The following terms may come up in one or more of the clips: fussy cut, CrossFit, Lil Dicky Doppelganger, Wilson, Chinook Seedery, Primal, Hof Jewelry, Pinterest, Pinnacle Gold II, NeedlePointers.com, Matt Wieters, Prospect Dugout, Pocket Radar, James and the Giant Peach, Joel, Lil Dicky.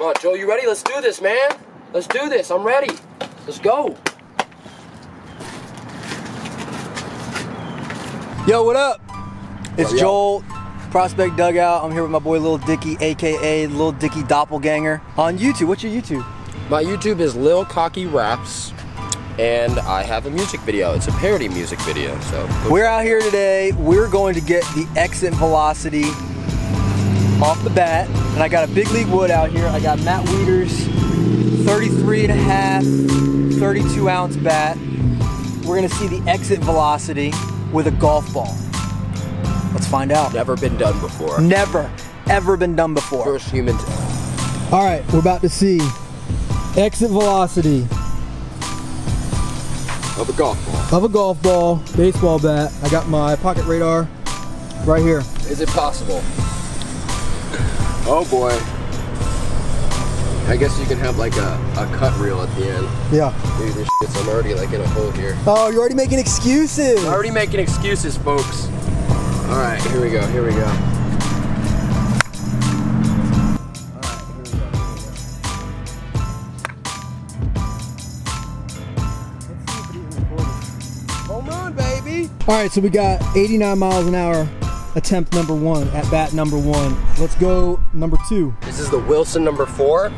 Right, Joel, you ready? Let's do this, man. Let's do this. I'm ready. Let's go. Yo, what up? It's Joel, Prospect Dugout. I'm here with my boy Lil Dicky, aka Lil Dicky Doppelganger. On YouTube, what's your YouTube? My YouTube is Lil Dicky Raps, and I have a music video. It's a parody music video. So we're out here today. We're going to get the exit velocity off the bat, and I got a big league wood out here. I got Matt Wieters, 33.5, 32-ounce bat. We're gonna see the exit velocity with a golf ball. Let's find out. Never been done before. Never, ever been done before. First human. All right, we're about to see exit velocity of a golf ball. Of a golf ball, baseball bat. I got my pocket radar right here. Is it possible? Oh boy. I guess you can have like a cut reel at the end. Yeah. Dude, this shit's, I'm already like in a hole here. Oh, you're already making excuses. I'm already making excuses, folks. All right, here we go, here we go. All right, here we go. Let's see if it even recorded. Come on, baby. All right, so we got 89 miles an hour. Attempt number one, at bat number one. Let's go number two. This is the Wilson number 4.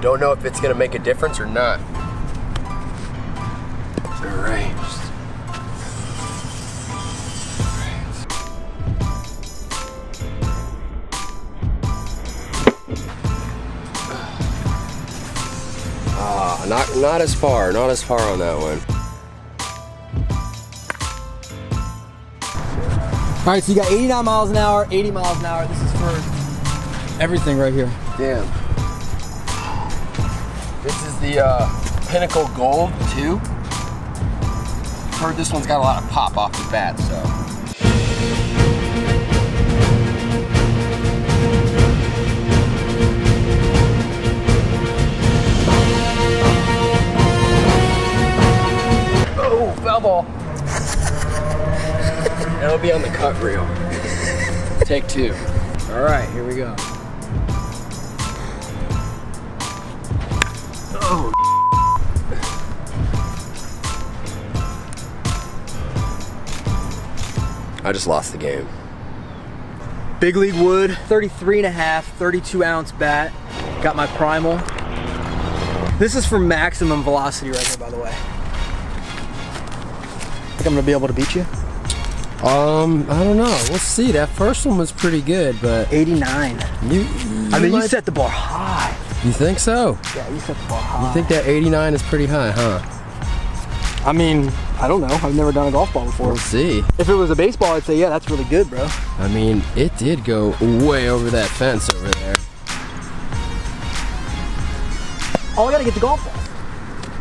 Don't know if it's gonna make a difference or not. All right. Not as far, not as far on that one. All right, so you got 89 miles an hour, 80 miles an hour. This is for everything right here. Damn. This is the Pinnacle Gold II. Heard this one's got a lot of pop off the bat, so. That'll be on the cut reel. Take two. All right, here we go. Oh. I just lost the game. Big league wood, 33.5, 32-ounce bat. Got my Primal. This is for maximum velocity right here, by the way. I'm gonna be able to beat you? I don't know. We'll see. That first one was pretty good, but 89. You set the bar high. You think so? Yeah, you set the bar high. You think that 89 is pretty high, huh? I mean, I don't know. I've never done a golf ball before. We'll see. If it was a baseball, I'd say, yeah, that's really good, bro. I mean, it did go way over that fence over there. Oh, I gotta get the golf ball.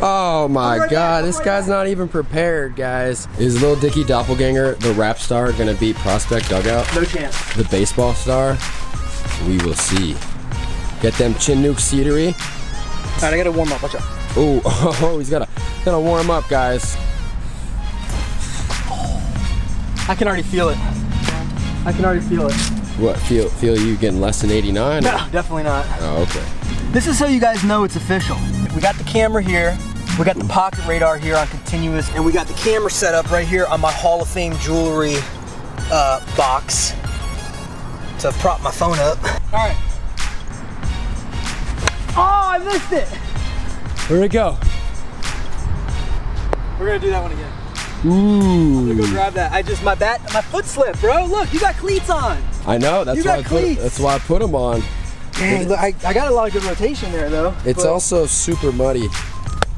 Oh my God, this guy's not even prepared, guys. Is Lil Dicky Doppelganger, the rap star, gonna beat Prospect Dugout? No chance. The baseball star? We will see. Get them Chinook Seedery. All right, I gotta warm up, watch out. Ooh, oh, he's gotta warm up, guys. I can already feel it. I can already feel it. What, feel you getting less than 89? No, definitely not. Oh, okay. This is how you guys know it's official. We got the camera here. We got the pocket radar here on continuous, and we got the camera set up right here on my Hall of Fame jewelry box to prop my phone up. All right. Oh, I missed it. Here we go. We're gonna do that one again. Ooh. I'm gonna go grab that. My foot slipped, bro. Look, you got cleats on. I know. That's why I put them on. Dang, look, I got a lot of good rotation there, though. It's also super muddy.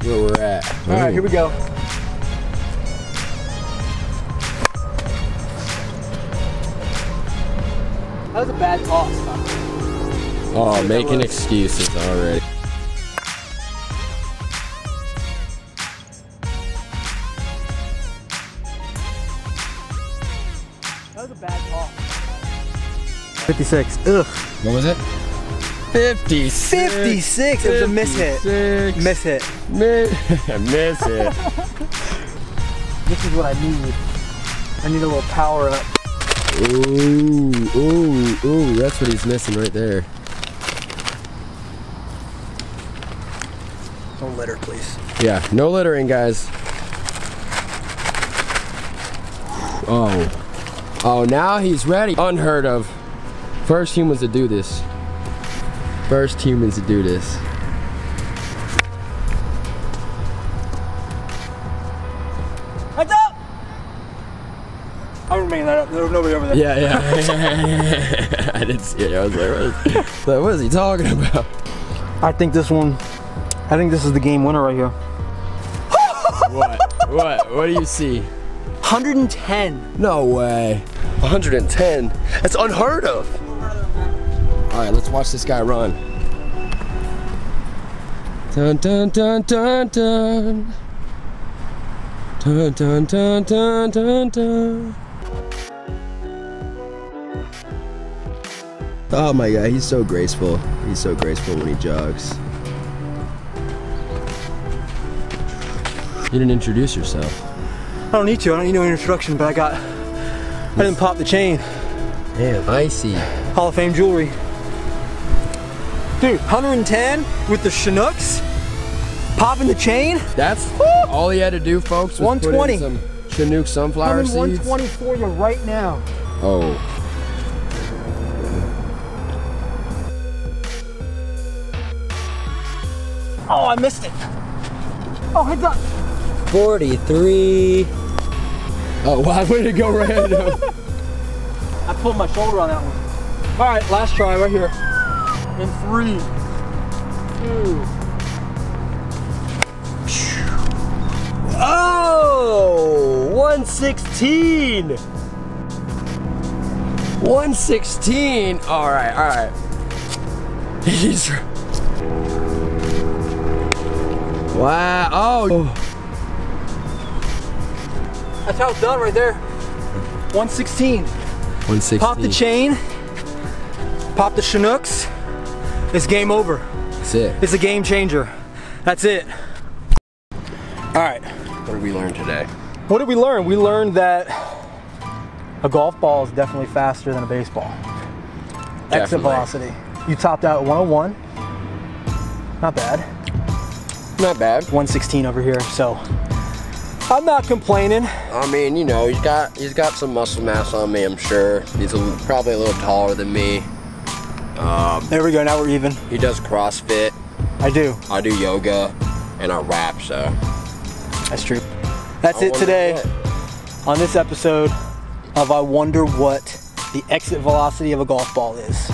Where we're at. Ooh. All right, here we go. That was a bad toss. Oh, making excuses already. That was a bad toss. 56. Ugh. What was it? 56. 56. It was a miss hit. Miss hit. Miss it. This is what I need. I need a little power up. Ooh, ooh, ooh. That's what he's missing right there. Don't litter, please. Yeah, no littering, guys. Oh. Oh, now he's ready. Unheard of. First humans to do this. First humans to do this. Heads up! I'm gonna bring that up. There was nobody over there. Yeah, yeah. I didn't see it. I was like, what is he talking about? I think this one, I think this is the game winner right here. What? What? What do you see? 110. No way. 110. That's unheard of. All right, let's watch this guy run. Dun dun dun dun dun. Dun dun dun dun dun dun. Oh my God, he's so graceful. He's so graceful when he jogs. You didn't introduce yourself. I don't need to. I don't need no introduction, but I didn't pop the chain. Damn, icy. Hall of Fame jewelry. Dude, 110 with the Chinooks, popping the chain. That's woo! All he had to do, folks, was put in some Chinook sunflower seeds. 120 for you right now. Oh. Oh, I missed it. Oh, heads up. 43. Oh, why would it go random? I pulled my shoulder on that one. All right, last try right here. In 3, 2. Oh, 116. 116. All right, all right. He's. Wow. Oh. That's how it's done right there. 116. 116. Pop the chain. Pop the Chinooks. It's game over. That's it. It's a game changer. That's it. All right. What did we learn today? What did we learn? We learned that a golf ball is definitely faster than a baseball. Definitely. Exit velocity. You topped out at 101. Not bad. Not bad. 116 over here, so I'm not complaining. I mean, you know, he's got some muscle mass on me, I'm sure. He's probably a little taller than me. There we go, now we're even. He does CrossFit. I do. I do yoga, and I rap, so. That's true. That's it today on this episode of I Wonder What the Exit Velocity of a Golf Ball Is.